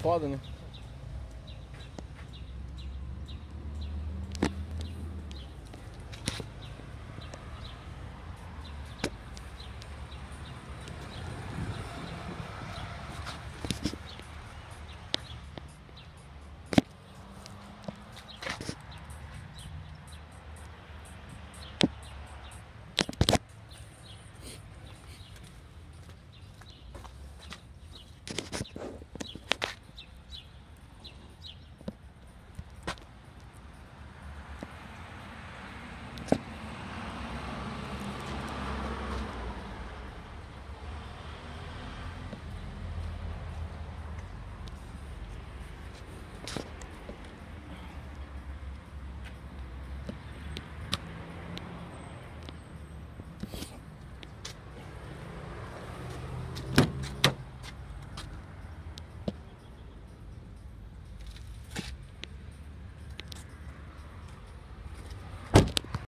foda, né?